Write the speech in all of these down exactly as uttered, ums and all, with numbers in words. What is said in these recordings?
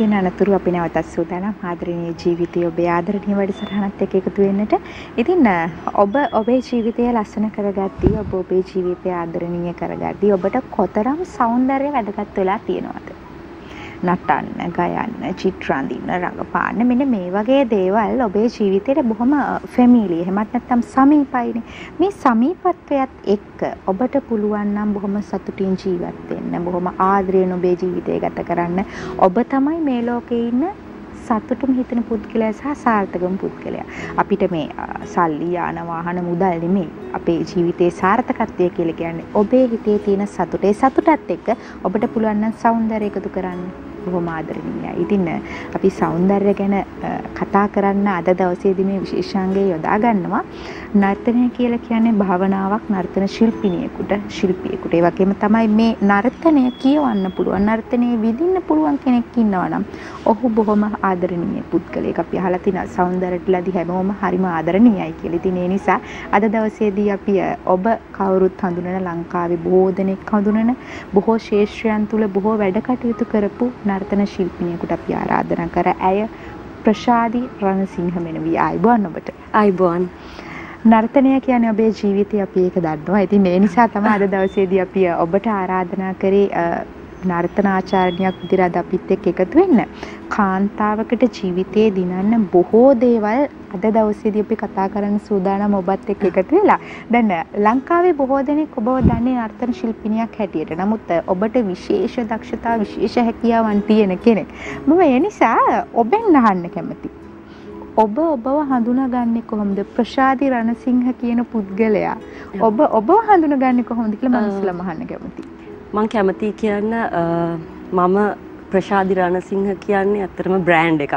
කියන අනතුරු අපි නැවතත් සූදානම් ආදරණීය ජීවිතය ඔබේ ආදරණීය වැඩසටහනත් එක්ක එකතු වෙන්නට. ඉතින් ඔබ ඔබේ ජීවිතය ලස්සන කරගද්දී ඔබ ඔබේ ජීවිතය ආදරණීය කරගද්දී ඔබට කොතරම් సౌందර්ය වැඩගත් වෙලා තියෙනවද? නටන්න, ගයන්න, චිත්‍රාඳින්න, රඟපාන්න මෙන්න මේ වගේ දේවල් ඔබේ ජීවිතේට බොහොම ෆැමිලි එහෙමත් නැත්නම් සමීපයිනේ. මේ සමීපත්වයත් එක්ක ඔබට පුළුවන් නම් බොහොම සතුටින් ජීවත් වෙන්න, බොහොම ආදරයෙන් ඔබේ ජීවිතය ගත කරන්න. ඔබ තමයි මේ ලෝකේ ඉන්න සතුටුම හිතන පුද්ගලයා සහ සාර්ථකම පුද්ගලයා. අපිට මේ සල්ලි, යාන, වාහන, මුදල් නෙමෙයි අපේ ජීවිතේ සාර්ථකත්වය කියලා කියන්නේ. ඔබේ හිතේ තියෙන සතුටේ සතුටත් එක්ක ඔබට පුළුවන් නම් సౌందර්යය එකතු කරන්න. බොහොම ආදරණීයයි. ඉතින් අපි సౌందර්ය ගැන කතා කරන්න අද දවසේදී මේ විශේෂාංගය යොදා ගන්නවා. නර්තනය කියලා කියන්නේ භාවනාවක් නර්තන ශිල්පිනියෙකුට, ශිල්පියෙකුට. ඒ වගේම තමයි මේ නර්තනය කියවන්න පුළුවන්, නර්තනයේ විඳින්න පුළුවන් කෙනෙක් ඉන්නවා නම් ඔහු බොහොම ආදරණීය පුද්ගලයෙක්. අපි අහලා තිනා సౌందර්යටලාදී හැමෝම හරිම ආදරණීයයි කියලා. ඉතින් ඒ නිසා අද දවසේදී අපි ඔබ කවුරුත් හඳුනන, ලංකාවේ බොහෝ දෙනෙක් හඳුනන, බොහෝ ශේෂ්ත්‍රයන් තුල බොහෝ වැඩ කටයුතු කරපු නර්තන ශිල්පිනියෙකුට අපි ආරාධනා කර ඇය ප්‍රශාදි රණසිංහ මෙනවී. ආයිබෝන් ඔබට. ආයිබෝන්. නර්තනය කියන්නේ ඔබේ ජීවිතය, අපි ඒක දන්නවා. ඉතින් මේ නිසා තමයි අද දවසේදී අපි ඔබට ආරාධනා කරේ නර්තන ආචාර්යණියක් විදිහට අද අපිත් එක්ක එකතු වෙන්න. කාන්තාවකට ජීවිතේ දිනන්න බොහෝ දේවල් අද දවසේදී අපි කතා කරන්න සූදානම් ඔබත් එක්ක එකතු වෙලා. දැන් ලංකාවේ බොහෝ දෙනෙක් ඔබව දන්නේ නර්තන ශිල්පිනියක් හැටියට. නමුත් ඔබට විශේෂ දක්ෂතා, විශේෂ හැකියාවන් තියෙන කෙනෙක්. මම ඒ නිසා ඔබෙන් අහන්න කැමතියි. ඔබ ඔබව හඳුනාගන්නේ කොහොමද? ප්‍රශාදි රණසිංහ කියන පුද්ගලයා ඔබ ඔබව හඳුනාගන්නේ කොහොමද කියලා මම ඉස්සෙල්ලාම අහන්න කැමතියි. මම කැමතියි කියන්න මම ප්‍රශාදි රණසිංහ කියන්නේ අතරම බ්‍රෑන්ඩ් එකක්.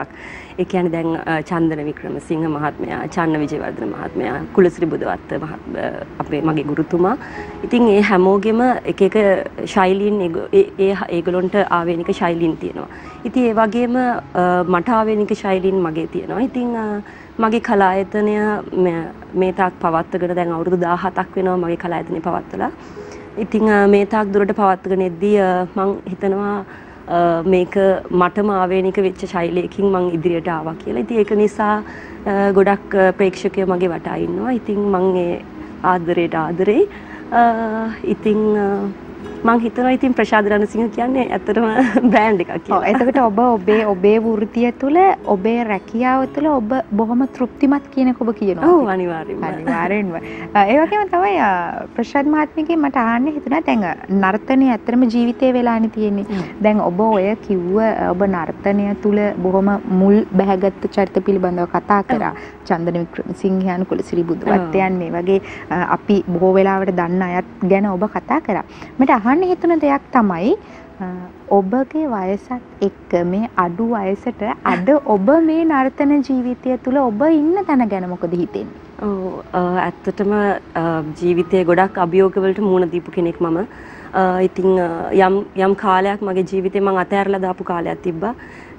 ඒ කියන්නේ දැන් චන්දන වික්‍රමසිංහ මහත්මයා, චන්න විජේවර්ධන මහත්මයා, කුලසිරි බුදවත්ත මහත්මයා අපේ මගේ ගුරුතුමා. ඉතින් ඒ හැමෝගෙම එක එක ශෛලීන්, ඒ ඒගොල්ලන්ට ආවේනික ශෛලීන් තියෙනවා. ඉතින් ඒ වගේම මට ආවේනික ශෛලීන් මගේ තියෙනවා. ඉතින් මගේ කලායතනය මේ තාක් පවත්වගෙන දැන් අවුරුදු දහහතක් වෙනවා මගේ කලායතනය පවත්වලා. ඉතින් මේ තාක් දුරට පවත්වගෙන ඉද්දී මම හිතනවා මේක මටම ආවේනික වෙච්ච ශෛලියකින් මම ඉදිරියට ආවා කියලා. ඉතින් ඒක නිසා ගොඩක් ප්‍රේක්ෂකයෝ මගේ වටා ඉන්නවා. ඉතින් මම ඒ ආදරයට ආදරේ. ඉතින් මම හිතනවා ඉතින් ප්‍රශාදි රණසිංහ කියන්නේ ඇත්තටම බ්‍රෑන්ඩ් එකක් කියලා. ඔව්. එතකොට ඔබ ඔබේ ඔබේ වෘත්තිය තුළ, ඔබේ රැකියාව තුළ ඔබ බොහොම තෘප්තිමත් කියනක ඔබ කියනවා. ඔව්, අනිවාර්යෙන්ම. අනිවාර්යෙන්ම. ඒ වගේම තමයි ප්‍රශාද් මහත්මියගෙන් මට අහන්න හිතුණා දැන් නර්තනය ඇත්තටම ජීවිතේ වෙලානේ තියෙන්නේ. දැන් ඔබ ඔය කිව්ව ඔබ නර්තනය තුළ බොහොම මුල් බැහැගත් චරිත පිළිබඳව කතා කරා. චන්දන වික්‍රමසිංහයන්, කුලසිරි බුදවත්තයන් මේ වගේ අපි බොහෝ වෙලාවට දන්න අයත් ගැන ඔබ කතා කරා. මට හිතන දෙයක් තමයි ඔබගේ වයසත් එක්ක මේ අඩු වයසට අද ඔබ මේ නර්තන ජීවිතය තුළ ඔබ ඉන්න තැන ගැන මොකද හිතෙන්නේ? ඔව්, ඇත්තටම ජීවිතයේ ගොඩක් අභියෝග වලට මුහුණ දීපු කෙනෙක් මම. ඉතින් යම් යම් කාලයක් මගේ ජීවිතේ මම අතහැරලා දාපු කාලයක් තිබ්බා.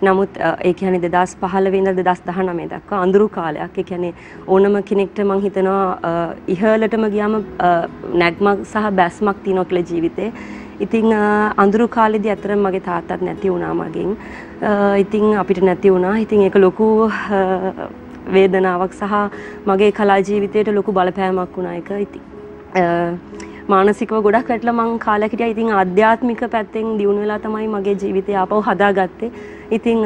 නමුත් ඒ කියන්නේ දෙදහස් පහළොව ඉඳලා දෙදහස් දහනවය දක්වා අඳුරු කාලයක්. ඒ කියන්නේ ඕනම කෙනෙක්ට මම හිතනවා ඉහළටම ගියාම නැග්මක් සහ බැස්මක් තියෙනවා කියලා ජීවිතේ. ඉතින් අඳුරු කාලෙදී අතරම මගේ තාත්තත් නැති වුණා මගෙන්. ඉතින් අපිට නැති වුණා. ඉතින් ඒක ලොකු වේදනාවක් සහ මගේ කලා ජීවිතයට ලොකු බලපෑමක් වුණා ඒක. ඉතින් මානසිකව ගොඩක් වැටලා මං කාලයක් හිටියා. ඉතින් ආධ්‍යාත්මික පැත්තෙන් දියුණු වෙලා තමයි මගේ ජීවිතය ආපහු හදාගත්තේ. ඉතින්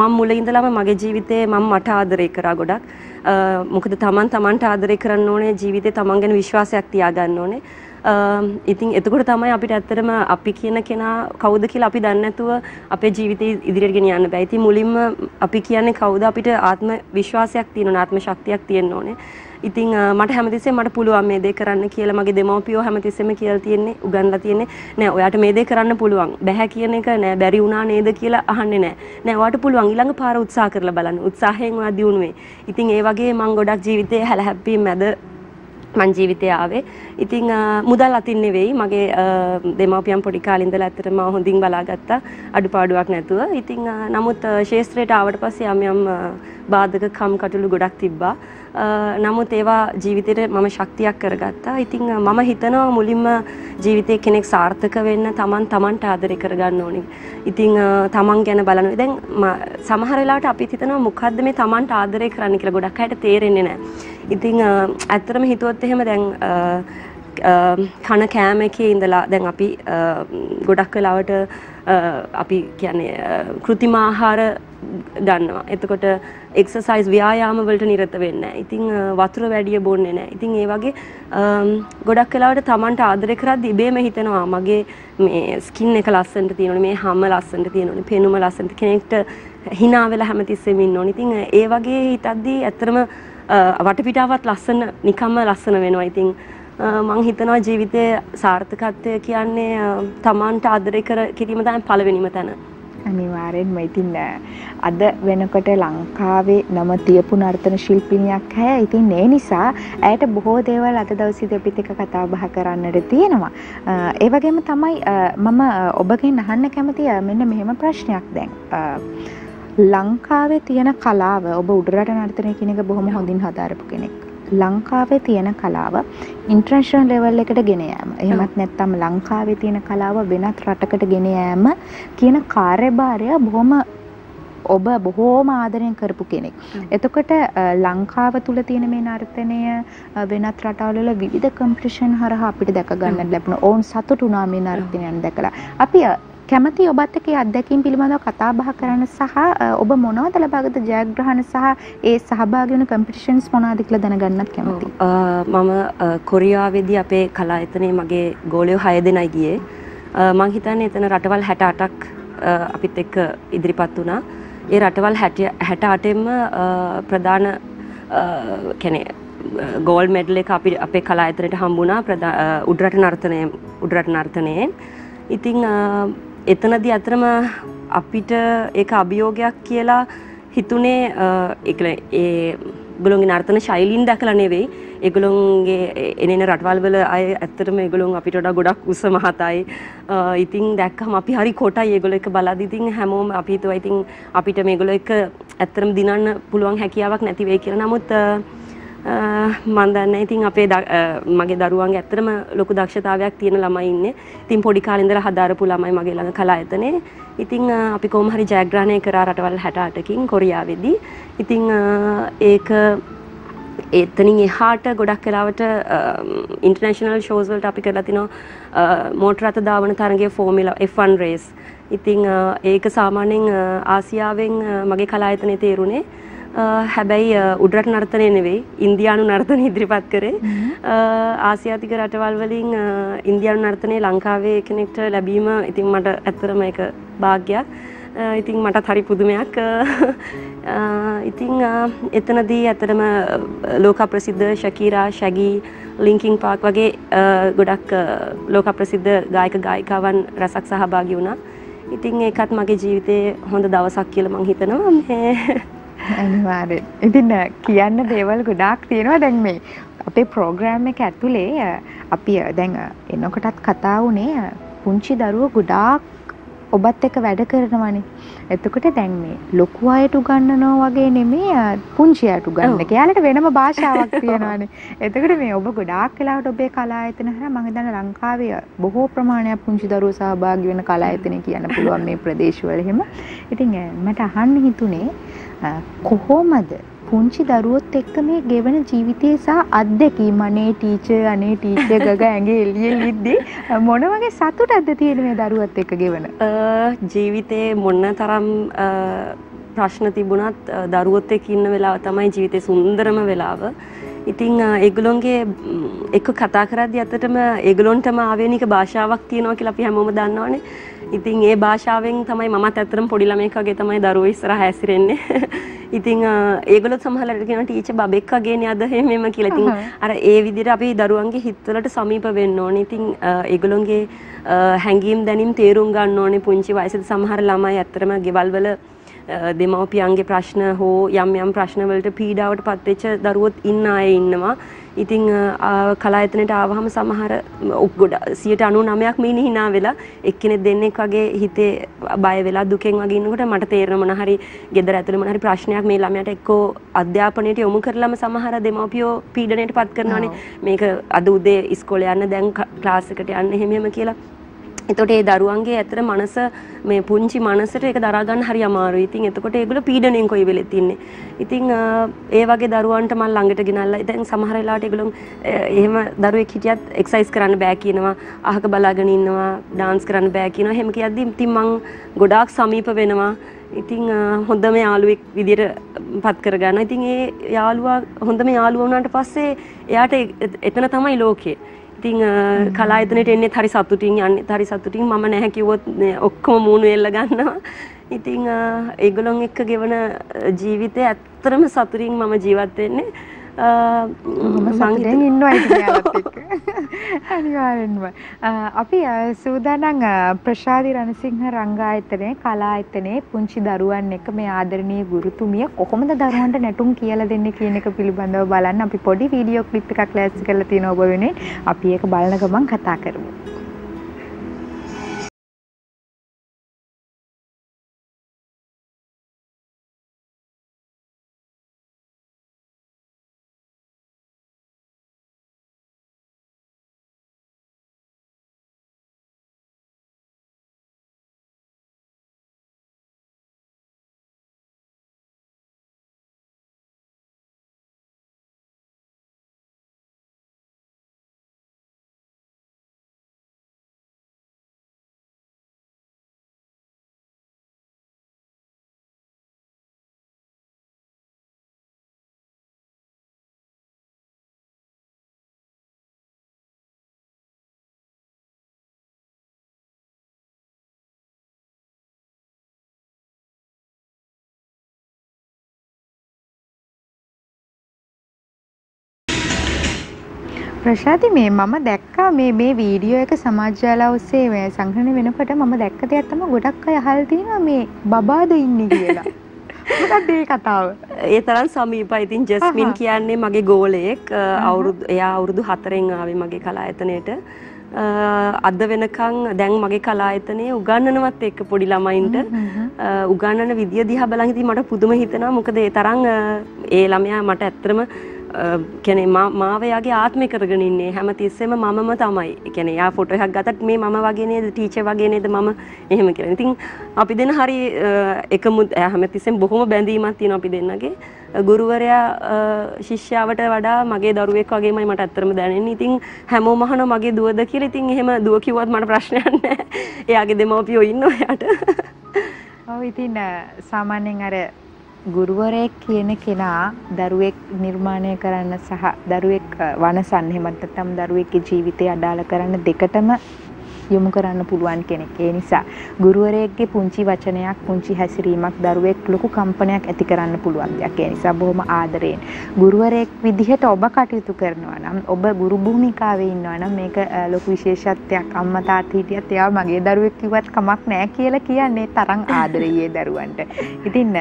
මම මුල ඉඳලාම මගේ ජීවිතේ මම මට ආදරේ කරා ගොඩක්. මොකද තමන් තමන්ට ආදරේ කරන්න ඕනේ, ජීවිතේ තමන් ගැන විශ්වාසයක් තියාගන්න ඕනේ. ඉතින් එතකොට තමයි අපිට ඇත්තටම අපි කියන කෙනා කවුද කියලා අපි දන්නේ නැතුව අපේ ජීවිතේ ඉදිරියට ගෙන යන්න බෑ. ඉතින් මුලින්ම අපි කියන්නේ කවුද, අපිට ආත්ම විශ්වාසයක් තියෙන්න ඕනේ, ආත්ම ශක්තියක් තියෙන්න ඕනේ. ඉතින් මට හැමතිස්සෙම මට පුළුවන් මේ දේ කරන්න කියලා මගේ දෙමව්පියෝ හැමතිස්සෙම කියලා තියෙන්නේ, උගන්ලා තියෙන්නේ නෑ ඔයාට මේ දේ කරන්න පුළුවන්, බෑ කියන එක නෑ, බැරි වුණා නේද කියලා අහන්නේ නෑ. නෑ, ඔයාට පුළුවන්, ඊළඟ පාර උත්සාහ කරලා බලන්න, උත්සාහයෙන් ඔයා දියුණු වෙයි. ඉතින් ඒ වගේ මම ගොඩක් ජීවිතේ හැලහැප්පී මැද මං ජීවිතේ ආවේ. ඉතින් මුදල් අතින් නෙවෙයි, මගේ දෙමව්පියන් පොඩි කාලේ ඉඳලා ඇත්තටම මම හොඳින් බලාගත්තා අඩුපාඩුවක් නැතුව. ඉතින් නමුත් ශාස්ත්‍රයට ආවට පස්සේ යම් යම් බාධක කම් කටළු ගොඩක් තිබ්බා. නමුත් ඒවා ජීවිතේට මම ශක්තියක් කරගත්තා. ඉතින් මම හිතනවා මුලින්ම ජීවිතේ කෙනෙක් සාර්ථක වෙන්න Taman Tamanට ආදරේ කරගන්න ඕනේ. ඉතින් Taman ගැන බලනවා. දැන් සමහර වෙලාවට අපි හිතනවා මොකද්ද මේ Tamanට ආදරේ කරන්න කියලා ගොඩක් අයට තේරෙන්නේ නැහැ. ඉතින් ඇත්තටම හිතුවත් එහෙම දැන් කන කෑම එකේ ඉඳලා දැන් අපි ගොඩක් වෙලාවට අපි කියන්නේ કૃතිම ආහාර ගන්නවා. එතකොට එක්සර්සයිස් ව්‍යායාම වලට නිරත වෙන්නේ නැහැ. ඉතින් වතුර වැඩිය බොන්නේ නැහැ. ඉතින් ඒ වගේ ගොඩක් වෙලාවට Tamanට ආදරේ කරද්දී ඉබේම හිතනවා මගේ මේ ස්කින් එක ලස්සනට තියෙනවනේ, මේ හැම ලස්සනට තියෙනවනේ, පෙනුම ලස්සනට කෙනෙක්ට hina වෙලා හැමතිස්සෙම ඉන්න ඕනේ. ඉතින් ඒ වගේ හිතද්දී ඇත්තටම වටපිටාවත් ලස්සන නිකම්ම ලස්සන වෙනවා. ඉතින් මම හිතනවා ජීවිතයේ සාර්ථකත්වය කියන්නේ Tamanට ආදරේ කිරීම තමයි පළවෙනිම තැන. අනිවාර්යෙන්ම. ඉතින් අද වෙනකොට ලංකාවේ නම තියපු නර්තන ශිල්පිනියක් හැය. ඉතින් ඒ නිසා ඇයට බොහෝ දේවල් අද දවසේදී අපිත් එක්ක කතා බහ කරන්නට තියෙනවා. ඒ වගේම තමයි මම ඔබගෙන් අහන්න කැමති මෙන්න මෙහෙම ප්‍රශ්නයක් දැන්. ලංකාවේ තියෙන කලාව ඔබ උඩරට නර්තනය කියන එක බොහොම හොඳින් හදාරපු කෙනෙක්. ලංකාවේ තියෙන කලාව ඉන්ටර්නැෂනල් ලෙවල් එකට ගෙන යාම. එහෙමත් නැත්නම් ලංකාවේ තියෙන කලාව වෙනත් රටකට ගෙන යාම කියන කාර්යභාරය බොහොම ඔබ බොහොම ආදරෙන් කරපු කෙනෙක්. එතකොට ලංකාව තුල තියෙන මේ නර්තනය වෙනත් රටවල වල විවිධ කම්පිටිෂන් හරහා අපිට දැක ගන්න ලැබුණා. ඕන් සතුටු වුණා මේ නර්තනයන් දැකලා. අපි කැමති ඔබත් එක්ක අත්දැකීම් පිළිබඳව කතා බහ කරන්න සහ ඔබ මොනවද ලබාගත ජයග්‍රහණ සහ ඒ සහභාගී වුණු කම්පිටිෂන්ස් මොනවද කියලා දැනගන්නත් කැමතියි. මම කොරියාවේදී අපේ කලායතනයේ මගේ ගෝලයෝ හය දෙනයි ගියේ. මම හිතන්නේ එතන රටවල් හැට අටක් අපිත් එක්ක ඉදිරිපත් වුණා. ඒ රටවල් හැට අටෙන්ම ප්‍රධාන කියන්නේ ගෝල්ඩ් මෙඩල් එක අපි අපේ කලායතනයට හම්බුණා උඩරට නර්තනයේ උඩරට නර්තනයේ. ඉතින් එතනදී අතරම අපිට ඒක අභියෝගයක් කියලා හිතුනේ ඒ කියන්නේ ඒ ගොළුන්ගේ නර්තන ශෛලීන් දැකලා නෙවෙයි. ඒගොල්ලෝගේ එනේන රටවල් වල අය ඇත්තටම ඒගොල්ලෝ අපිට වඩා ගොඩක් උස මහතයි. ඉතින් දැක්කම අපි හරි කොටයි ඒගොල්ලෝ එක බලද්දී. ඉතින් හැමෝම අපි හිතුවා ඉතින් අපිට මේගොල්ලෝ එක ඇත්තටම දිනන්න පුළුවන් හැකියාවක් නැති වෙයි කියලා. නමුත් මම දන්නේ ඉතින් අපේ මගේ දරුවන්ගේ ඇත්තටම ලොකු දක්ෂතාවයක් තියෙන ළමයි ඉන්නේ. ඉතින් පොඩි කාලේ ඉඳලා හදාරපු ළමයි මගේ ළඟ කලායතනේ. ඉතින් අපි කොහොම හරි ජයග්‍රහණය කරා රටවල් හැට අටකින් කොරියාවේදී. ඉතින් ඒක එතනින් එහාට ගොඩක් වෙලාවට ඉන්ටර්නැෂනල් ෂෝස් වලට අපි කරලා තිනවා මෝටර රථ දාවන තරගයේ ෆෝමියුලා එෆ් වන් රේස්. ඉතින් ඒක සාමාන්‍යයෙන් ආසියාවෙන් මගේ කලායතනේ තේරුනේ. හැබැයි උඩරට නර්තනය නෙවෙයි ඉන්දියානු නර්තන ඉදිරිපත් කරේ. ආසියාතික රටවල් වලින් ඉන්දියානු නර්තනය ලංකාවේ කෙනෙක්ට ලැබීම ඉතින් මට ඇත්තටම ඒක වාසනාවක්. ඉතින් මටත් හරි පුදුමයක්. ඉතින් එතනදී ඇත්තටම ලෝක ප්‍රසිද්ධ ශකීරා, ශැගි, ලින්කින් පාක් වගේ ගොඩක් ලෝක ප්‍රසිද්ධ ගායක ගායිකාවන් රසක් සහභාගී වුණා. ඉතින් ඒකත් මගේ ජීවිතේ හොඳ දවසක් කියලා මම හිතනවා. අනිවාර්යෙන්. ඉතින් කියන්න දේවල් ගොඩාක් තියෙනවා. දැන් මේ අපේ ප්‍රෝග්‍රෑම් එක ඇතුලේ අපි දැන් එනකොටත් කතා වුණේ පුංචි දරුවෝ ගොඩාක් ඔබත් එක්ක වැඩ කරනවානේ. එතකොට දැන් මේ ලොකු අයට උගන්වනවා වගේ නෙමෙයි පුංචි අයට උගන්වන්නේ. එයාලට වෙනම භාෂාවක් තියෙනවානේ. එතකොට මේ ඔබ ගොඩාක් වෙලාවට ඔබේ කලායතන හරහා මම හිතන්නේ ලංකාවේ බොහෝ ප්‍රමාණයක් පුංචි දරුවෝ සහභාගී වෙන කලායතන කියන්න පුළුවන් මේ ප්‍රදේශවල එහෙම. ඉතින් මට අහන්න හිතුනේ කොහොමද පුංචි දරුවොත් එක්ක මේ ගෙවන ජීවිතය සහ අත්දැකීම අනේ ටීචර් අනේ ටීචර් ගග ඇඟේ එළිය ඉද්දී මොන වගේ සතුටක්ද තියෙන මේ දරුවත් එක්ක ගෙවන ජීවිතේ? මොන තරම් ප්‍රශ්න තිබුණත් දරුවොත් එක්ක ඉන්න වෙලාව තමයි ජීවිතේ සුන්දරම වෙලාව. ඉතින් ඒගොල්ලොන්ගේ එක්ක කතා කරද්දී ඇත්තටම ඒගොල්ලොන්ටම ආවේනික භාෂාවක් තියෙනවා කියලා අපි හැමෝම දන්නවනේ. ඉතින් ඒ භාෂාවෙන් තමයි මමත් ඇත්තටම පොඩි ළමෙක් වගේ තමයි දරුවෝ ඉස්සරහ හැසිරෙන්නේ. ඉතින් ඒගොල්ලෝ සමහරවිට කියනවා ටීචර් බබෙක් වගේනේ අද එහෙමම කියලා. ඉතින් අර ඒ විදිහට අපි දරුවන්ගේ හිතවලට සමීප වෙන්න ඕනේ. ඉතින් ඒගොල්ලොන්ගේ හැඟීම් දැනීම් තේරුම් ගන්න ඕනේ. පුංචි වයසේදී සමහර ළමයි ඇත්තටම ගෙවල් වල දෙමව්පියන්ගේ ප්‍රශ්න හෝ යම් යම් ප්‍රශ්න වලට පීඩාවට පත් වෙච්ච දරුවොත් ඉන්න අය ඉන්නවා. ඉතින් කලායතනට ආවහම සමහර ninety-nine ක් මේ නිහිනා වෙලා එක්කෙනෙක් දෙන්නෙක් වගේ හිතේ බය වෙලා දුකෙන් වගේ ඉන්නකොට මට තේරෙන මොන හරි ගෙදර ඇතුලේ මොන හරි ප්‍රශ්නයක් මේ ළමයාට එක්කෝ අධ්‍යාපනයට යොමු කරලම සමහර දෙමව්පියෝ පීඩණයට පත් කරනවානේ. මේක අද උදේ ඉස්කෝලේ යන්න දැන් ක්ලාස් එකට යන්න එහෙම එහෙම කියලා. එතකොට ඒ දරුවන්ගේ ඇතර මනස මේ පුංචි මනසට ඒක දරා ගන්න හරි අමාරුයි. ඉතින් එතකොට ඒගොල්ලෝ පීඩණයෙන් කොයි වෙලෙත් ඉන්නේ. ඉතින් ඒ වගේ දරුවන්ට මම ළඟට ගෙනල්ලා දැන් සමහර වෙලාවට ඒගොල්ලෝ එහෙම දරුවෙක් හිටියත් එක්සර්සයිස් කරන්න බෑ කියනවා, අහක බලාගෙන ඉන්නවා, dance කරන්න බෑ කියනවා. එහෙම කියද්දි ඉතින් මම ගොඩාක් සමීප වෙනවා. ඉතින් හොඳම යාළුවෙක් විදියට පත් කරගන්න. ඉතින් ඒ යාළුවා හොඳම යාළුවා වුණාට පස්සේ එයාට එතන තමයි ලෝකේ. ඉතින් කලායතනෙට එන්නේ හරි සතුටින් යන්නේ හරි සතුටින් මම නැහැ කිව්වොත් ඔක්කොම මූණු එල්ල ගන්නවා. ඉතින් ඒගොල්ලන් එක්ක ගෙවන ජීවිතේ ඇත්තටම සතුටින් මම ජීවත් වෙන්නේ. සංගීතයෙන් ඉන්නවා ඉතියාලත් එක්ක. අනිවාර්යෙන්ම. අපි සූදානම් ප්‍රශාදී රණසිංහ රංගායතනයේ කලායතනයේ පුංචි දරුවන් එක්ක මේ ආදරණීය ගුරුතුමිය කොහොමද දරුවන්ට නැටුම් කියලා දෙන්නේ කියන එක පිළිබඳව බලන්න අපි පොඩි වීඩියෝ ක්ලිප් එකක් ක්ලෑස් කරලා තියෙනවා ඔබ වෙනුවෙන්. අපි ඒක බලන ගමන් කතා කරමු. ප්‍රශාදී මේ මම දැක්කා මේ මේ වීඩියෝ එක සමාජ ජාලා ඔස්සේ මේ සංග්‍රහණය වෙනකොට මම දැක්ක දෙයක් තමයි ගොඩක් අය අහලා තියෙනවා මේ බබාද ඉන්නේ කියලා. මොකක්ද මේ කතාව? ඒ තරම් සමීපයි. ඉතින් ජස්මින් කියන්නේ මගේ ගෝලයෙක්. අවුරුදු එයා අවුරුදු හතරෙන් ආවේ මගේ කලායතනයට. අද වෙනකන් දැන් මගේ කලායතනයේ උගන්වනවත් එක්ක පොඩි ළමයින්ට උගන්වන විදිය දිහා බලන් ඉතින් මට පුදුම හිතෙනවා. මොකද ඒ තරම් ඒ ළමයා මට ඇත්තටම කියන්නේ මාව එයාගේ ආත්මය කරගෙන ඉන්නේ හැමතිස්සෙම මමම තමයි. ඒ කියන්නේ එයා ෆොටෝ එකක් ගත්තත් මේ මම වගේ නේද ටීචර් වගේ නේද මම එහෙම කියලා. ඉතින් අපි දෙන්න හරි එකම හැමතිස්සෙම බොහොම බැඳීමක් තියෙනවා අපි දෙන්නගේ. ගුරුවරයා ශිෂ්‍යාවට වඩා මගේ දරුවෙක් වගේමයි මට ඇත්තටම දැනෙන්නේ. ඉතින් හැමෝම අහනවා මගේ දුවද කියලා. ඉතින් එහෙම දුව කිව්වත් මට ප්‍රශ්නයක් නැහැ. එයාගේ දෙමව්පියෝ ඉන්නවා එයාට. ඔව් ඉතින් සාමාන්‍යයෙන් අර ගුරුවරයෙක් කියන කෙනා දරුවෙක් නිර්මාණය කරන්න සහ දරුවෙක් වනසන්න එහෙමත් නැත්නම් දරුවෙක්ගේ ජීවිතය අඩාල කරන්න දෙකටම යොමු කරන්න පුළුවන් කෙනෙක්. ඒ නිසා ගුරුවරයෙක්ගේ පුංචි වචනයක් පුංචි හැසිරීමක් දරුවෙක් ලොකු කම්පනයක් ඇති කරන්න පුළුවන් දෙයක්. ඒ නිසා බොහොම ආදරයෙන් ගුරුවරයෙක් විදිහට ඔබ කටයුතු කරනවා නම් ඔබ ගුරු භූමිකාවේ ඉන්නවා නම් මේක ලොකු විශේෂත්වයක්. අම්මා තාත්තා හිටියත් එයා මගේ දරුවෙක් කිව්වත් කමක් නැහැ කියලා කියන්නේ තරම් ආදරයේ දරුවන්ට. ඉතින්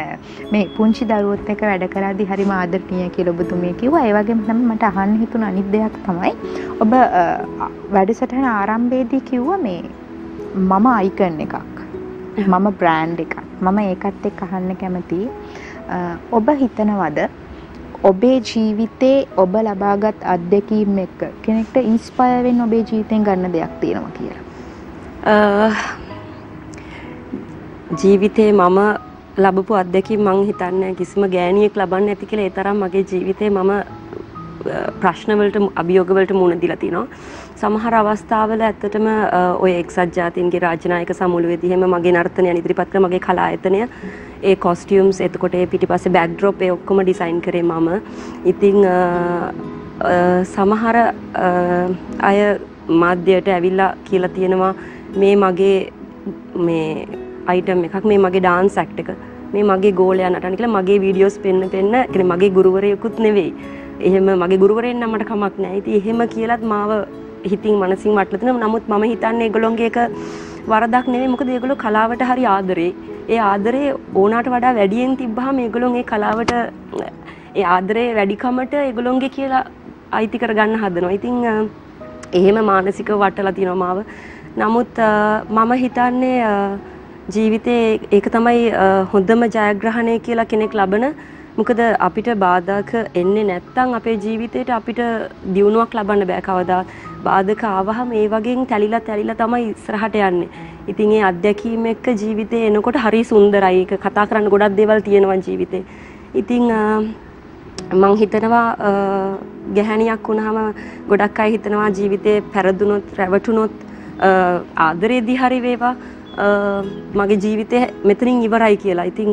මේ පුංචි දරුවොත් එක වැඩ කරද්දී හරිම ආදරණීය කියලා ඔබතුමිය කිව්වා. ඒ වගේම තමයි මට අහන්න හිතුණ අනිත් දෙයක් තමයි ඔබ වැඩසටහන ආරම්භයේදී කිව්වා මේ මම අයිකන් එකක් මම බ්‍රෑන්ඩ් එකක්. මම ඒකත් එක්ක අහන්න කැමතියි ඔබ හිතනවද ඔබේ ජීවිතේ ඔබ ලබාගත් අත්දැකීම් එක්ක කෙනෙක්ට ඉන්ස්පයර් වෙන්න ඔබේ ජීවිතෙන් ගන්න දෙයක් තියෙනවා කියලා? ජීවිතේ මම ලැබපු අත්දැකීම් මං හිතන්නේ කිසිම ගෑණියෙක් ලබන්නේ නැති කියලා. ඒ තරම් මගේ ජීවිතේ මම ප්‍රශ්න වලට අභියෝග වලට මුහුණ දීලා තිනවා. සමහර අවස්ථාවල ඇත්තටම ඔය එක්සත් ජාතීන්ගේ රාජනායක සමුළුවේදී එහෙම මගේ නර්තනයන් ඉදිරිපත් කර මගේ කලායතනය ඒ කොස්ටියම්ස් එතකොට ඒ පිටිපස්සේ බෑක්ඩ්‍රොප් ඒ ඔක්කොම ඩිසයින් කරේ මම. ඉතින් සමහර අය මාධ්‍යයට ඇවිල්ලා කියලා තියෙනවා මේ මගේ මේ අයිටම් එකක් මේ මගේ dance act එක මේ මගේ ගෝලයා නටන කියලා මගේ වීඩියෝස් පෙන්න පෙන්න කියන්නේ මගේ ගුරුවරයෙකුත් නෙවෙයි. එහෙම මගේ ගුරුවරයෙක් නම් මට කමක් නැහැ. ඉතින් එහෙම කියලාත් මාව හිතින් මනසින් වටලා දෙනවා. නමුත් මම හිතන්නේ ඒගොල්ලෝගේ එක වරදක් නෙවෙයි. මොකද ඒගොල්ලෝ කලාවට හරි ආදරේ. ඒ ආදරේ ඕනාට වඩා වැඩියෙන් තිබ්බහම ඒගොල්ලෝ ඒ කලාවට ඒ ආදරේ වැඩිකමට ඒගොල්ලෝගේ කියලා අයිති කරගන්න හදනවා. ඉතින් එහෙම මානසිකව වටලා තියෙනවා මාව. නමුත් මම හිතන්නේ ජීවිතේ ඒක තමයි හොඳම ජයග්‍රහණය කියලා කෙනෙක් ලබන. මොකද අපිට බාධාක එන්නේ නැත්නම් අපේ ජීවිතේට අපිට දියුණුවක් ලබන්න බෑ කවදාවත්. බාධක ආවහම ඒ වගේන් තැලිලා තැලිලා තමයි ඉස්සරහට යන්නේ. ඉතින් ඒ අත්දැකීම එක්ක ජීවිතේ එනකොට හරි සුන්දරයි. ඒක කතා කරන්න ගොඩක් දේවල් තියෙනවා ජීවිතේ. ඉතින් මම හිතනවා ගැහණියක් වුණාම ගොඩක් අය හිතනවා ජීවිතේ පෙරදුනොත් රැවටුනොත් ආදරේදී හරි වේවා මගේ ජීවිතේ මෙතනින් ඉවරයි කියලා. ඉතින්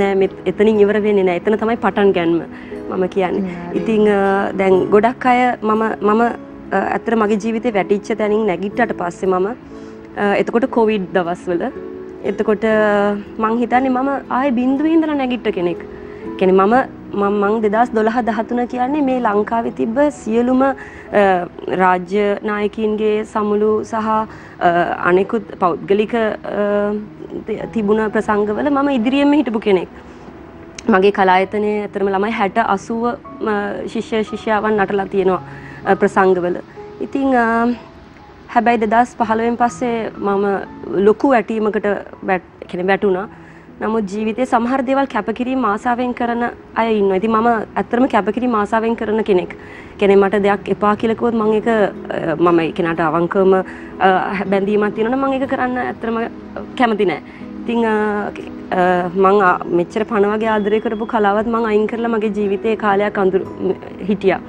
නෑ එතනින් ඉවර වෙන්නේ නෑ. එතන තමයි පටන් ගන්නම මම කියන්නේ. ඉතින් දැන් ගොඩක් අය මම මම අතර මගේ ජීවිතේ වැටිච්ච තැනින් නැගිට්ටට පස්සේ මම එතකොට කොවිඩ් දවස්වල එතකොට මං හිතන්නේ මම ආයේ බින්දුවේ ඉඳලා නැගිට්ට කෙනෙක්. කියන්නේ මම මම මං දෙදහස් දොළහ දහතුන කියන්නේ මේ ලංකාවේ තිබ්බ සියලුම රාජ්‍ය නායකයින්ගේ සමුළු සහ අනෙකුත් පෞද්ගලික තිබුණ ප්‍රසංගවල මම ඉදිරියෙම හිටපු කෙනෙක්. මගේ කලායතනයේ අතරම ළමයි හැට අසූව ශිෂ්‍ය ශිෂ්‍යාවන් නටලා තියෙනවා ප්‍රසංගවල. ඉතින් හැබැයි දෙදහස් පහළොවෙන් පස්සේ මම ලොකු වැටීමකට කියන්නේ වැටුණා. නමුත් ජීවිතේ සමහර දේවල් කැපකිරීම ආසාවෙන් කරන අය ඉන්නවා. ඉතින් මම ඇත්තටම කැපකිරීම ආසාවෙන් කරන කෙනෙක්. කියන්නේ මට දෙයක් එපා කියලා කිව්වොත් මම ඒක මම ඒ කෙනාට අවංකවම බැඳීමක් තියෙනවා නම් මම ඒක කරන්න ඇත්තටම කැමති නෑ. ඉතින් මම මෙච්චර පණ වගේ ආදරය කරපු කලාවත් මම අයින් කරලා මගේ ජීවිතේ කාලයක් අඳුර හිටියා.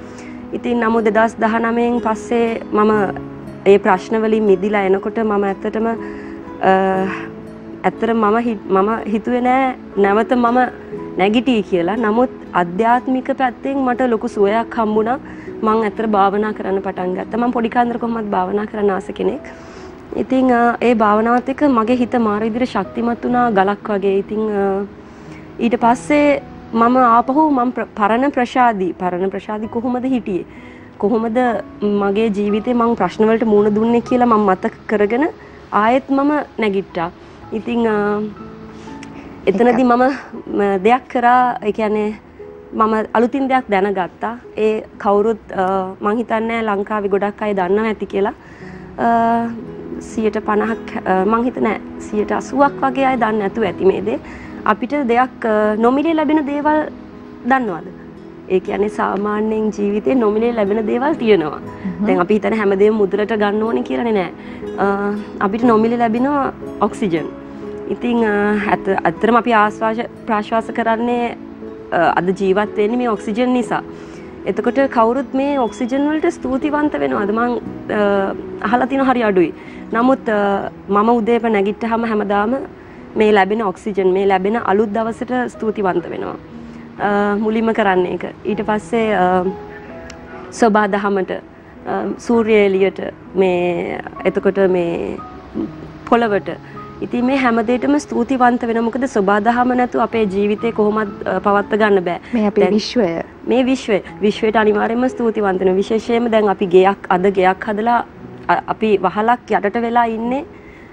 ඉතින් නමුත් දෙදහස් දහනවයෙන් පස්සේ මම ඒ ප්‍රශ්න වලින් මිදිලා එනකොට මම ඇත්තටම ඇත්තට මම මම හිතුවේ නෑ නැවත මම නැගිටී කියලා. නමුත් අධ්‍යාත්මික පැත්තෙන් මට ලොකු සුවයක් හම්බුණා. මම ඇත්තට භාවනා කරන්න පටන් ගත්තා. මම පොඩි කාන්දර කොහොමවත් භාවනා කරන්න ආස කෙනෙක්. ඉතින් ඒ භාවනාවත් එක්ක මගේ හිත මාර විදිහට ශක්තිමත් වුණා ගලක් වගේ. ඉතින් ඊට පස්සේ මම ආපහු මම පරණ ප්‍රශාදී පරණ ප්‍රශාදී කොහොමද හිටියේ? කොහොමද මගේ ජීවිතේ මම ප්‍රශ්න වලට මුහුණ දුන්නේ කියලා මම මතක කරගෙන ආයෙත් මම නැගිට්ටා. ඉතින් එතනදී මම දෙයක් කරා. ඒ කියන්නේ මම අලුතින් දෙයක් දැනගත්තා. ඒ කවුරුත් මං හිතන්නේ ලංකාවේ ගොඩක් අය දන්නවා ඇති කියලා. සියයට පණහක් මං හිතන්නේ සියයට අසූවක් වගේ අය දන්නේ නැතුව ඇති මේ දේ. අපිට දෙයක් නොමිලේ ලැබෙන දේවල් දන්නවද? ඒ කියන්නේ සාමාන්‍යයෙන් ජීවිතේ නොමිලේ ලැබෙන දේවල් තියෙනවා. දැන් අපි හිතන හැමදේම මුදලට ගන්න ඕනේ කියලානේ නෑ. අපිට නොමිලේ ලැබෙනවා ඔක්සිජන්. ඉතින් අත්‍තරම අපි ආශ්වාස ප්‍රාශ්වාස කරන්නේ අද ජීවත් වෙන්නේ මේ ඔක්සිජන් නිසා. එතකොට කවුරුත් මේ ඔක්සිජන් වලට ස්තුතිවන්ත වෙනවද? මං අහලා තිනු හරි අඩුයි. නමුත් මම උදේට නැගිට්ටාම හැමදාම මේ ලැබෙන ඔක්සිජන් මේ ලැබෙන අලුත් දවසට ස්තුතිවන්ත වෙනවා. මුලින්ම කරන්නේ ඒක. ඊට පස්සේ සබා දහමට සූර්ය එළියට මේ එතකොට මේ පොළවට. ඉතින් මේ හැමදේටම ස්තුතිවන්ත වෙනවා. මොකද සබදාහම නැතු අපේ ජීවිතේ කොහොමවත් පවත්ව ගන්න බෑ. මේ අපේ විශ්වය මේ විශ්වය විශ්වයට අනිවාර්යයෙන්ම ස්තුතිවන්ත වෙනවා. විශේෂයෙන්ම දැන් අපි ගෙයක් අද ගෙයක් හදලා අපි වහලක් යටට වෙලා ඉන්නේ.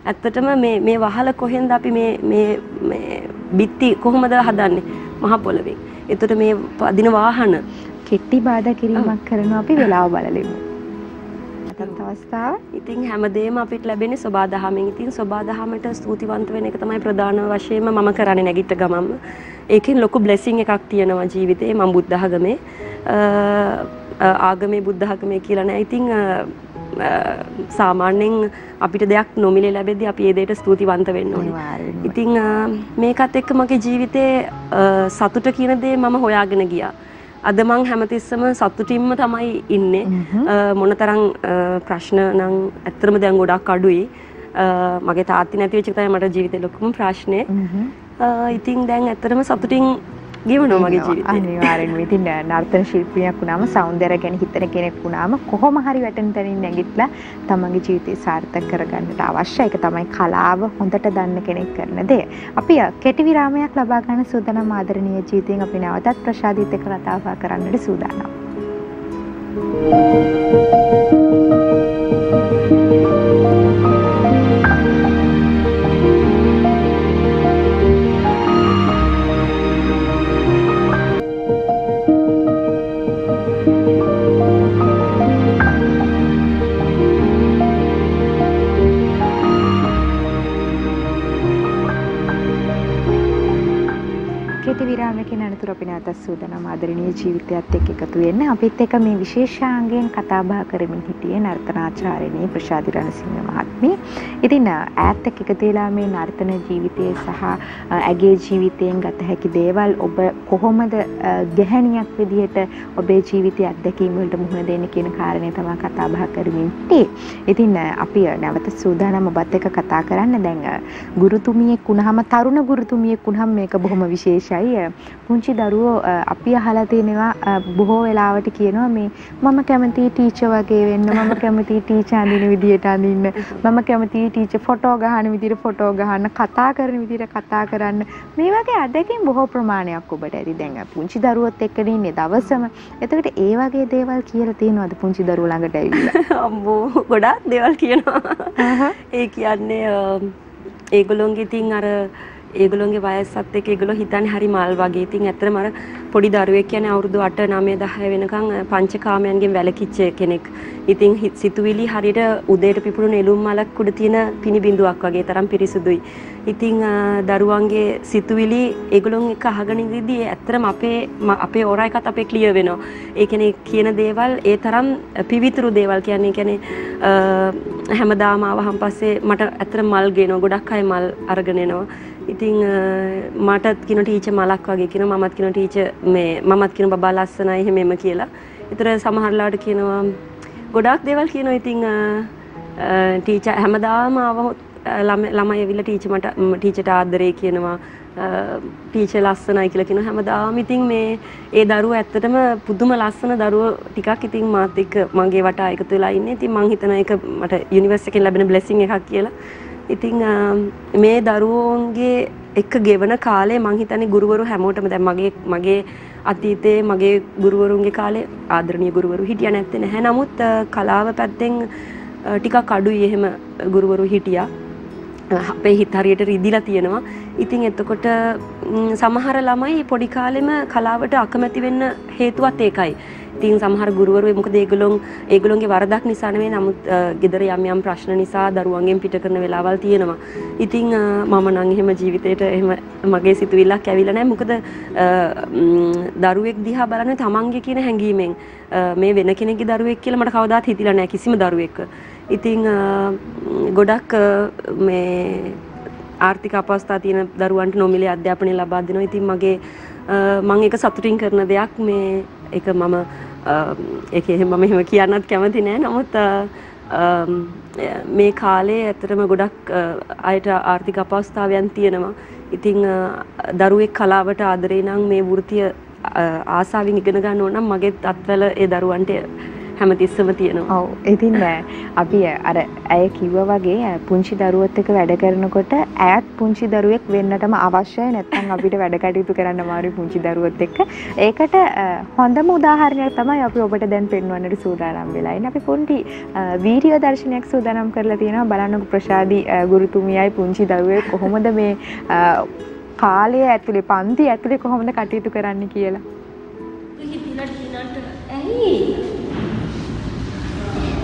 ඇත්තටම මේ මේ වහල කොහෙන්ද අපි මේ මේ මේ බිත්ති කොහොමද හදන්නේ මහ පොළවෙන්? එතකොට මේ දින වාහන කෙටි බාධා කිරීමක් කරනවා. අපි වෙලාව බලලෙමු. ඉතින් හැමදේම අපිට ලැබෙන්නේ සබදාහමෙන්. ඉතින් සබදාහමට ස්තුතිවන්ත වෙන එක තමයි ප්‍රධාන වශයෙන්ම මම කරන්නේ නැගිට ගමම්ම. ඒකෙන් ලොකු බ්ලෙසිං එකක් තියෙනවා ජීවිතේ. මම බුද්ධ ආගමේ ආගමේ බුද්ධ ආගමේ කියලා නෑ. ඉතින් සාමාන්‍යයෙන් අපිට දෙයක් නොමිලේ ලැබෙද්දී අපි ඒ දෙයට ස්තුතිවන්ත වෙන්න ඕනේ. ඉතින් මේකත් එක්ක මගේ ජීවිතේ සතුට කියන දේ මම හොයාගෙන ගියා. අද මං හැමතිස්සම සතුටින්ම තමයි ඉන්නේ. මොනතරම් ප්‍රශ්න නම් ඇත්තටම දැන් ගොඩක් අඩුයි. මගේ තාත්තා නැති වෙච්ච එක තමයි මට ජීවිතේ ලොකුම ප්‍රශ්නේ. ඉතින් දැන් ඇත්තටම සතුටින් ගෙවනවා මගේ ජීවිතේ. අනිවාර්යෙන්ම. ඉතින් නර්තන ශිල්පියෙක් වුණාම සෞන්දර්ය ගැන හිතන කෙනෙක් වුණාම කොහොම හරි වැටෙන තැනින් නැගිටලා තමන්ගේ ජීවිතය සාර්ථක කරගන්නට අවශ්‍ය. ඒක තමයි කලාව හොඳට දන්න කෙනෙක් කරන දේ. අපි කෙටි විරාමයක් ලබා ගන්න සූදානම්. ආදරණීය ජීවිතයෙන් අපි නැවතත් ප්‍රශාදීත් එක්ක කතා බහ කරන්නට සූදානම්. ඉතින් අනතුරු අපිනත සූදානම් ආදරණීය ජීවිතයත් එක්ක එකතු වෙන්න අපිත් එක්ක මේ විශේෂාංගයෙන් කතා බහ කරමින් සිටියේ නර්තනාචාර්යනී ප්‍රශාදි රණසිංහ මහත්මිය. ඉතින් ඈත් එක්ක එකතු වෙලා මේ නර්තන ජීවිතයේ සහ ඇගේ ජීවිතයෙන් ගත හැකි දේවල් ඔබ කොහොමද ගැහණියක් විදිහට ඔබේ ජීවිතය අත්දැකීම් වලට මුහුණ දෙන්නේ කියන කාරණේ තමයි කතා බහ කරමින් සිටියේ. ඉතින් අපි නැවත සූදානම් ඔබත් එක්ක කතා කරන්න. දැන් ගුරුතුමියෙක් වුණාම තරුණ ගුරුතුමියෙක් වුණාම මේක බොහොම විශේෂයි. පුංචි දරුවෝ අපි අහලා තිනවා බොහෝ වෙලාවට කියනවා මේ මම කැමති ටීචර් වගේ වෙන්න මම කැමති ටීචර් අඳින විදියට අඳින්න මම කැමති ටීචර් ෆොටෝ ගහන විදියට ෆොටෝ ගහන්න කතා කරන විදියට කතා කරන්න මේ වගේ අදකින් බොහෝ ප්‍රමාණයක් ඔබට ඇති දැන් පුංචි දරුවොත් එක්ක ඉන්නේ දවසම එතකොට ඒ වගේ දේවල් කියලා තියනවාද පුංචි දරුවෝ ළඟට ඇවිල්ලා අම්මෝ ගොඩාක් දේවල් කියනවා ඒ කියන්නේ ඒගොල්ලෝන්ගේ තින් අර ඒගොල්ලෝගේ වයසත් එක්ක ඒගොල්ලෝ හිතන්නේ හරි මල් වගේ. ඉතින් ඇත්තටම අර පොඩි දරුවෙක් කියන්නේ අවුරුදු අට නවය දහය වෙනකන් පංචකාමයන්ගෙන් වැළකීච්ච කෙනෙක්. ඉතින් සිතුවිලි හරියට උදේට පිපුණු නෙළුම් මලක් උඩ තියෙන පිනි බිඳුවක් වගේ තරම් පිරිසුදුයි. ඉතින් දරුවන්ගේ සිතුවිලි ඒගොල්ලෝන් එක අහගෙන ඉඳිදී ඇත්තටම අපේ අපේ ඕරා එකත් අපේ ක්ලියර් වෙනවා. ඒ කියන්නේ කියන දේවල් ඒ තරම් පිවිතුරු දේවල් කියන්නේ කියන්නේ හැමදාම ආවහන් පස්සේ මට ඇත්තටම මල් ගේනවා. ගොඩක් අය මල් අරගෙන එනවා. ඉතින් මටත් කියන ටීචර් මලක් වගේ කියනවා මමත් කියන ටීචර් මේ මමත් කියන බබා ලස්සනයි එහෙම එම කියලා. ඒතර සමහරලාට කියනවා ගොඩාක් දේවල් කියනවා. ඉතින් ටීචර් හැමදාම ආවොත් ළමයි ඇවිල්ලා ටීචර් මට ටීචර්ට ආදරේ කියනවා ටීචර් ලස්සනයි කියලා කියනවා හැමදාම. ඉතින් මේ ඒ දරුවා ඇත්තටම පුදුම ලස්සන දරුවෝ ටිකක් ඉතින් මාත් එක්ක මගේ වටා එකතු වෙලා ඉන්නේ. ඉතින් මං හිතනවා ඒක මට යුනිවර්ස් එකෙන් ලැබෙන බ්ලෙසින් එකක් කියලා. ඉතින් මේ දරුවෝන්ගේ එක ගෙවන කාලේ මං හිතන්නේ ගුරුවරු හැමෝටම දැන් මගේ මගේ අතීතයේ මගේ ගුරුවරුන්ගේ කාලේ ආදරණීය ගුරුවරු හිටියා නැත්තේ නැහැ. නමුත් කලාව පැත්තෙන් ටිකක් අඩුයි එහෙම ගුරුවරු හිටියා. අපේ හිත හරියට රිදිලා තියෙනවා. ඉතින් එතකොට සමහර ළමයි පොඩි කාලෙම කලාවට අකමැති වෙන්න හේතුවත් ඒකයි. ඉතින් සමහර ගුරුවරු මොකද ඒගොල්ලෝ ඒගොල්ලෝගේ වරදක් නිසා නෙවෙයි නමුත් ගෙදර යම් යම් ප්‍රශ්න නිසා දරුවන්ගෙන් පිට කරන වෙලාවල් තියෙනවා. ඉතින් මම නම් එහෙම ජීවිතේට එහෙම මගේ සිතුවිල්ලක් ඇවිල්ලා නැහැ. මොකද දරුවෙක් දිහා බලන්නේ තමන්ගේ කියන හැඟීමෙන් මේ වෙන කෙනෙක්ගේ දරුවෙක් කියලා මට කවදාත් හිතිලා නැහැ කිසිම දරුවෙක්ව. ඉතින් ගොඩක් මේ ආර්ථික අපහසුතා තියෙන දරුවන්ට නොමිලේ අධ්‍යාපනය ලබා දෙනවා. ඉතින් මගේ මම ඒක සතුටින් කරන දෙයක් මේ ඒක මම ඒක එහෙම මම එහෙම කියන්නත් කැමති නෑ. නමුත් මේ කාලේ ඇත්තටම ගොඩක් අයට ආර්ථික අපහසුතාවයන් තියෙනවා. ඉතින් දරුවෙක් කලාවට ආදරේ නම් මේ වෘත්තිය ආසාවෙන් ඉගෙන ගන්න ඕන නම් මගේ අත්වල ඒ දරුවන්ට හැමතිස්සම තියෙනවා. ඔව්. ඉතින් අපි අර ඇය කිව්වා වගේ පුංචි දරුවෙක් එක්ක වැඩ කරනකොට ඇයත් පුංචි දරුවෙක් වෙන්නටම අවශ්‍යයි. නැත්නම් අපිට වැඩ කටයුතු කරන්න අමාරුයි පුංචි දරුවෙක් එක්ක. ඒකට හොඳම උදාහරණයක් තමයි අපි ඔබට දැන් පෙන්වන්නට සූදානම් වෙලා ඉන්නේ. අපි පොඩි වීඩියෝ දර්ශනයක් සූදානම් කරලා තියෙනවා. බලන්නකො ප්‍රශාදි ගුරුතුමියයි පුංචි දරුවෙක් කොහොමද මේ කාලය ඇතුලේ පන්ති ඇතුලේ කොහොමද කටයුතු කරන්න කියලා.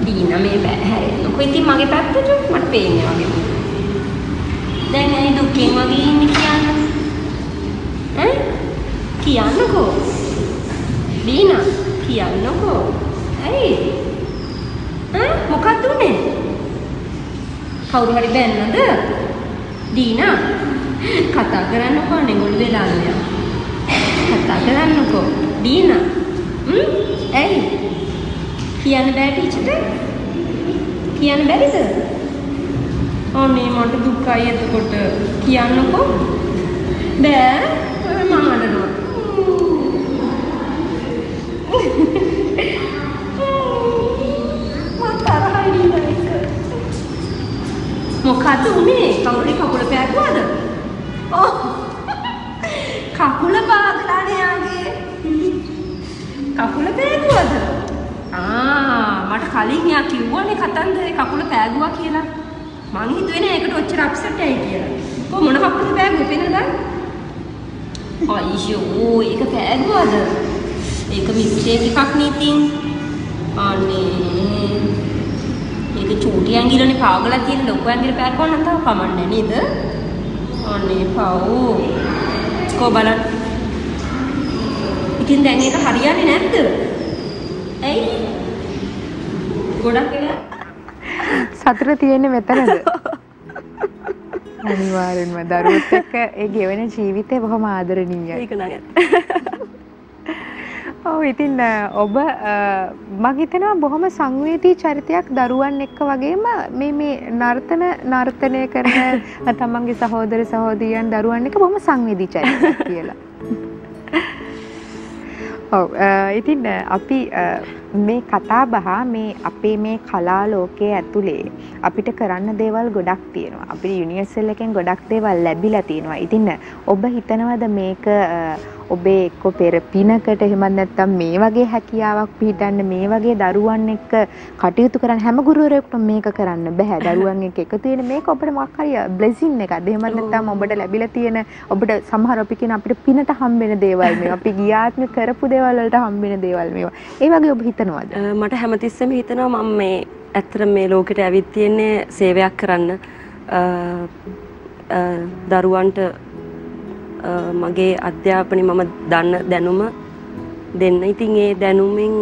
දීනා මේ බෑ හැරෙන්නකො. ඉතින් මගේ පැත්තට මට පේන්නේ වගේ. දැන් ඇයි දුකින් වගේ ඉන්නේ කියන්න? ඈ? කියන්නකෝ. දීනා කියන්නකෝ. ඇයි? ඈ මොකක්ද උනේ? කවුරු හරි බැන්නද? දීනා කතා කරන්නකෝ නෙගොල් වෙලා ඉන්නේ. කතා කරන්නකෝ. දීනා. හ්ම්? ඇයි? කියන්න බෑ ටීචර්ට? කියන්න බැරිද? අනේ මට දුකයි එතකොට. කියන්නකෝ. බෑ මම අඬනවා. මට තරහයි නේද ඒක. මොකද උනේ? කවුරුනේ කකුල පෑදුවාද? ඔව්. කකුල පාගලා නේ ආගේ. කකුල පෑදුවාද? ආ මට කලින් යා කිව්වනේ කතන්දරේ කකුල පෑගුවා කියලා. මං හිතුවේ නෑ ඒකට ඔච්චර අප්සෙට් ඇයි කියලා. කො මොන කකුලද පෑගුවේ පේනද? අයියෝ ඒක පෑගුවද? ඒක මිස්ටේක් එකක් නීතින්. අනේ ඒක චූටි ඇඟිල්ලනේ පාගලා තියෙන ලොකු ඇඟිල්ල පෑගුවා නම් තව කමන්නේ නේද? අනේ පව්. කො බලන්න. ඉතින් දැන් ඒක හරියන්නේ නැද්ද? ඇයි? ගොඩක් වෙලා සතර තියෙන්නේ මෙතනද? අනිවාර්යෙන්ම දරුවොත් එක්ක ඒ ගෙවෙන ජීවිතේ බොහොම ආදරණීයයි. ඒක නෑ. ඔව් ඉතින් ඔබ මම හිතනවා බොහොම සංවේදී චරිතයක් දරුවන් එක්ක වගේම මේ මේ නර්තන නර්තනය කරන තමන්ගේ සහෝදර සහෝදියන් දරුවන් එක්ක බොහොම සංවේදී චරිතයක් කියලා. ඔව් ඉතින් අපි මේ කතා බහ මේ අපේ මේ කලා ලෝකයේ ඇතුලේ අපිට කරන්න දේවල් ගොඩක් තියෙනවා. අපේ යුනිවර්සල් එකෙන් ගොඩක් දේවල් ලැබිලා තියෙනවා. ඉතින් ඔබ හිතනවද මේක ඔබේ එක්ක පෙර පිනකට එහෙමත් නැත්නම් මේ වගේ හැකියාවක් පිහිටන්න මේ වගේ දරුවන් එක්ක කටයුතු කරන්න හැම ගුරුවරයෙකුටම මේක කරන්න බෑ. දරුවන් එක්ක එකතු වෙන මේක ඔබට මොකක් හරි බ්ලෙසින් එකක්ද? එහෙමත් නැත්නම් ඔබට ලැබිලා තියෙන ඔබට සමහර අපි කියන අපිට පිනට හම්බෙන දේවල් මේවා. අපි ගියාත්ම කරපු දේවල් වලට හම්බෙන දේවල් මේවා. ඒ වගේ ඔබ හිතනවද? මට හැමතිස්සෙම හිතනවා මම මේ ඇත්තටම මේ ලෝකෙට ඇවිත් තියෙන්නේ සේවයක් කරන්න. දරුවන්ට මගේ අධ්‍යාපනයේ මම දන්න දැනුම දෙන්න. ඉතින් ඒ දැනුමින්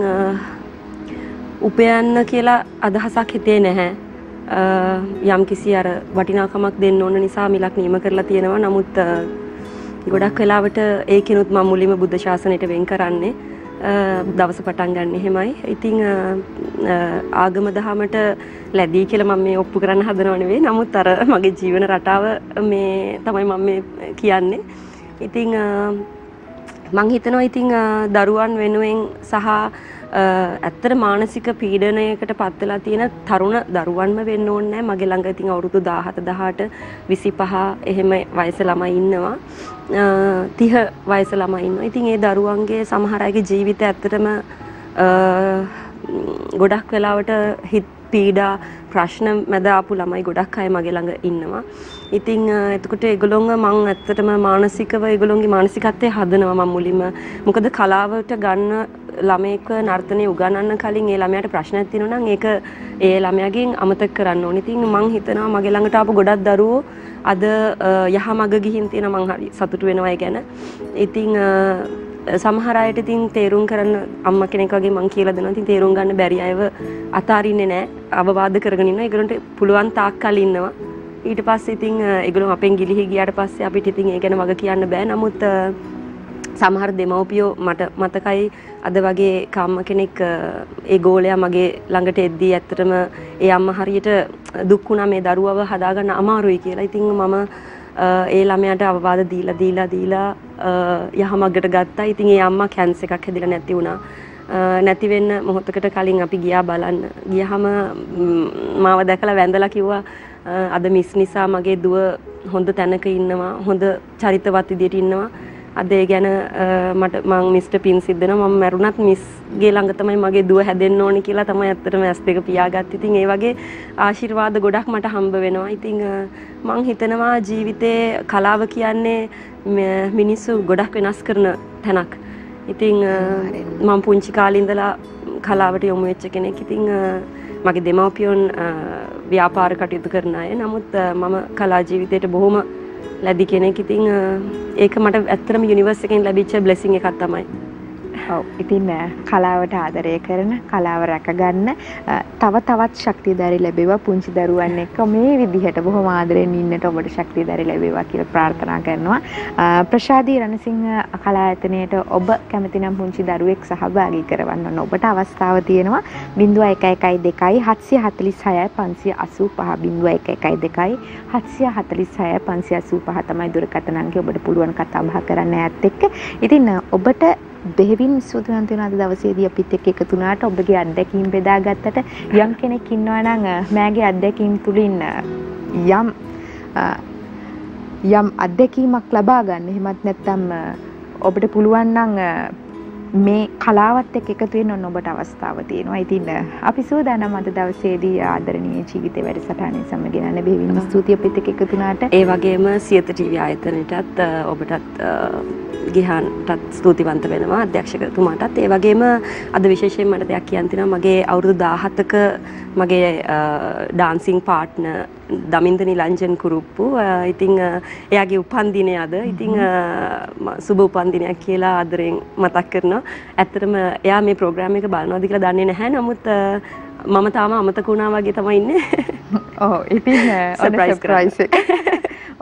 උපයන්න කියලා අදහසක් හිතේ නැහැ. යම්කිසි අර වටිනාකමක් දෙන්න ඕන නිසා මිලක් නියම කරලා තියෙනවා. නමුත් ගොඩක් වෙලාවට ඒකිනුත් මම මුලින්ම බුද්ධ ශාසනයට වෙන් කරන්නේ දවස පටන් ගන්න එහෙමයි. ඉතින් ආගම දහමට ලැබී කියලා මම මේ ඔප්පු කරන්න හදනව නෙවෙයි. නමුත් අර මගේ ජීවන රටාව මේ තමයි මම මේ කියන්නේ. ඉතින් මං හිතනවා ඉතින් දරුවන් වෙනුවෙන් සහ ඇත්තට මානසික පීඩනයකට පත් වෙලා තියෙන තරුණ දරුවන්ම වෙන්න ඕනේ නැහැ. මගේ ළඟ ඉතින් අවුරුදු දහසට දහඅට විසිපහ එහෙම වයස ළමයි ඉන්නවා. තිහ වයස ළමයි ඉන්නවා. ඉතින් ඒ දරුවන්ගේ සමහර අයගේ ජීවිත ඇත්තටම ගොඩක් වෙලාවට හිත පීඩා ප්‍රශ්න මැද ආපු ළමයි ගොඩක් අය මගේ ළඟ ඉන්නවා. ඉතින් එතකොට ඒගොල්ලොන්ව මම ඇත්තටම මානසිකව ඒගොල්ලොන්ගේ මානසිකත්වය හදනවා මම මුලින්ම. මොකද කලාවට ගන්න ළමයෙක් නර්තනය උගන්වන්න කලින් ඒ ළමයාට ප්‍රශ්නයක් තියෙනවා නම් ඒක ඒ ළමයාගෙන් අමතක කරන්න ඕනේ. ඉතින් මම හිතනවා මගේ ළඟට ආපු ගොඩක් දරුවෝ අද යහමඟ ගිහින් තියෙනවා. මම හරි සතුටු වෙනවා ඒ ගැන. ඉතින් සමහර අයට ඉතින් තේරුම් කරන්න අම්මා කෙනෙක් වගේ මම කියලා දෙනවා. ඉතින් තේරුම් ගන්න බැරි අයව අතාරින්නේ නැහැ. අවවාද කරගෙන ඉන්නවා. ඒගොල්ලන්ට පුළුවන් තාක් කල් ඉන්නවා. ඊට පස්සේ ඉතින් ඒගොල්ලෝ අපෙන් ගිලිහි ගියාට පස්සේ අපිට ඉතින් ඒ ගැන වග කියන්න බෑ. නමුත් සමහර දෙමව්පියෝ මට මතකයි අද වගේ කම්ම කෙනෙක් ඒ ගෝලයා මගේ ළඟට එද්දී ඇත්තටම ඒ අම්මා හරියට දුක් වුණා මේ දරුවව හදාගන්න අමාරුයි කියලා. ඉතින් මම ඒ ළමයාට අවවාද දීලා දීලා දීලා යහමගට ගත්තා. ඉතින් ඒ අම්මා කැන්සර් එකක් හැදිලා නැති වුණා. නැති වෙන්න මොහොතකට කලින් අපි ගියා බලන්න. ගියාම මාව දැකලා වැඳලා කිව්වා අද මිස් නිසා මගේ දුව හොඳ තැනක ඉන්නවා. හොඳ චරිතවත් විදියට ඉන්නවා. අද ඒ ගැන මට මං මිස්ටර් පින් සිද්ද වෙනවා. මම මැරුණත් මිස් ගේ ළඟ තමයි මගේ දුව හැදෙන්න ඕනේ කියලා තමයි ඇත්තටම ඇස් දෙක පියාගත්තේ. ඉතින් ඒ වගේ ආශිර්වාද ගොඩක් මට හම්බ වෙනවා. ඉතින් මං හිතනවා ජීවිතේ කලාව කියන්නේ මිනිස්සු ගොඩක් වෙනස් කරන තැනක්. ඉතින් මම පුංචි කාලේ ඉඳලා කලාවට යොමු වෙච්ච කෙනෙක්. ඉතින් මගේ දෙමව්පියන් ව්‍යාපාර කටයුතු කරන අය. නමුත් මම කලා ජීවිතයට බොහොම ලැබි කෙනෙක්. ඉතින් ඒක මට ඇත්තටම යුනිවර්ස් එකෙන් ලැබිච්ච බ්ලෙසින් එකක් තමයි. ඔව් ඉතින් කලාවට ආදරය කරන කලාව රැකගන්න තව තවත් ශක්තිධාරි ලැබේවා. පුංචි දරුවන් එක්ක මේ විදිහට බොහොම ආදරෙන් ඉන්නට ඔබට ශක්තිධාරි ලැබේවා කියලා ප්‍රාර්ථනා කරනවා. ප්‍රශාදී රණසිංහ කලායතනයේට ඔබ කැමතිනම් පුංචි දරුවෙක් සහභාගී කරවන්න ඕන. ඔබට අවස්ථාව තියෙනවා සීනු එකයි එකයි දෙකයි හත්සිය හතලිස් හයයි පන්සිය අසූපහ තමයි දුරකථන අංකය. ඔබට පුළුවන් කතා බහ කරන්න ඇත් එක්ක. ඉතින් ඔබට දෙහිවින් සුදුසුන් තියෙන අද දවසේදී අපිත් එක්ක එකතු වුණාට ඔබගේ අත්දැකීම් බෙදාගත්තට යම් කෙනෙක් ඉන්නවා නම් මෑගේ අත්දැකීම් තුලින් යම් යම් අත්දැකීමක් ලබා ගන්න. එහෙමත් නැත්නම් ඔබට පුළුවන් නම් මේ කලාවත් එක්ක එකතු වෙන්න ඔන්න ඔබට අවස්ථාව තියෙනවා. ඉතින් අපි සූදානම් අද දවසේදී ආදරණීය ජීවිතේ වැඩසටහනේ සමගිනන බෙහෙවින් ස්තුතියි අපිත් එක්ක එකතු වුණාට. ඒ වගේම සියත ටීවී ආයතනයටත් ඔබටත් ගිහාන්ටත් ස්තුතිවන්ත වෙනවා. අධ්‍යක්ෂකතුමාටත්. ඒ වගේම අද විශේෂයෙන් මට දෙයක් කියන්න තියෙනවා. මගේ අවුරුදු දහහතක මගේ dancing partner Damindani Lanjan Kuruppu, I think Yagi Upandine other, I think Subupandina Kela, othering Matakarna, Atram Yame programming Bano, the Gladani and Hanamut Mamatama, Matakuna Gitamaine. Oh, it is a surprise.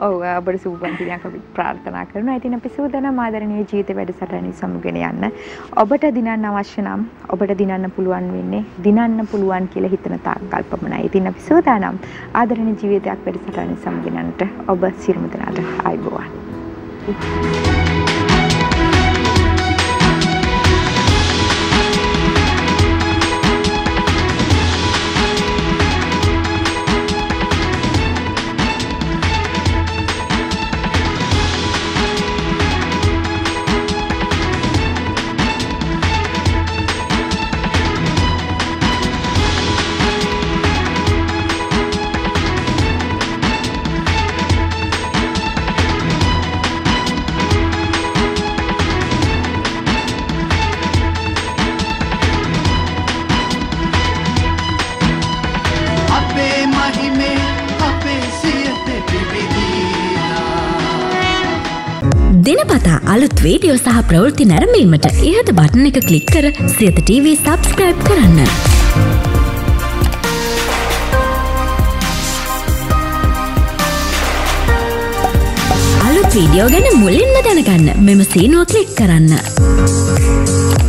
Oh, but Subupandina Pratanakar, I think a Pisudana mother and Ajit the Satani Samganiana, Obata Dinana Vashanam, Obata Dinana Puluan Vine, Dinana Puluan Kila Hitanata Kalpamana, I think a Pisudanam, other in ජීවිතයක් පරිසටහන සමගිනන්ට ඔබ සියලුම දෙනාට ආයුබෝවන්. අලුත් video සහ ප්‍රවෘත්ති නැරඹීමට ඉහත බටන් එක ක්ලික් කර සියත ටීවී subscribe කරන්න. අලුත් වීඩියෝ ගැන මුලින්ම දැනගන්න මෙම සීනුව ක්ලික් කරන්න.